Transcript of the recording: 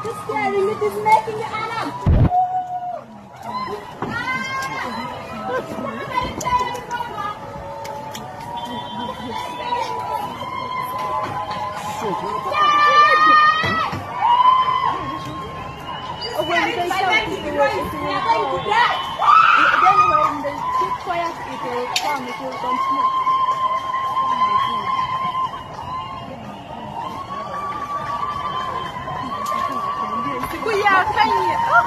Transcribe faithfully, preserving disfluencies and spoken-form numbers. That is scary. It is making me alarm. Oh, when they start to do it, then when they keep quiet, it will come. It will come smoke. Ой, я, Саня! Ох,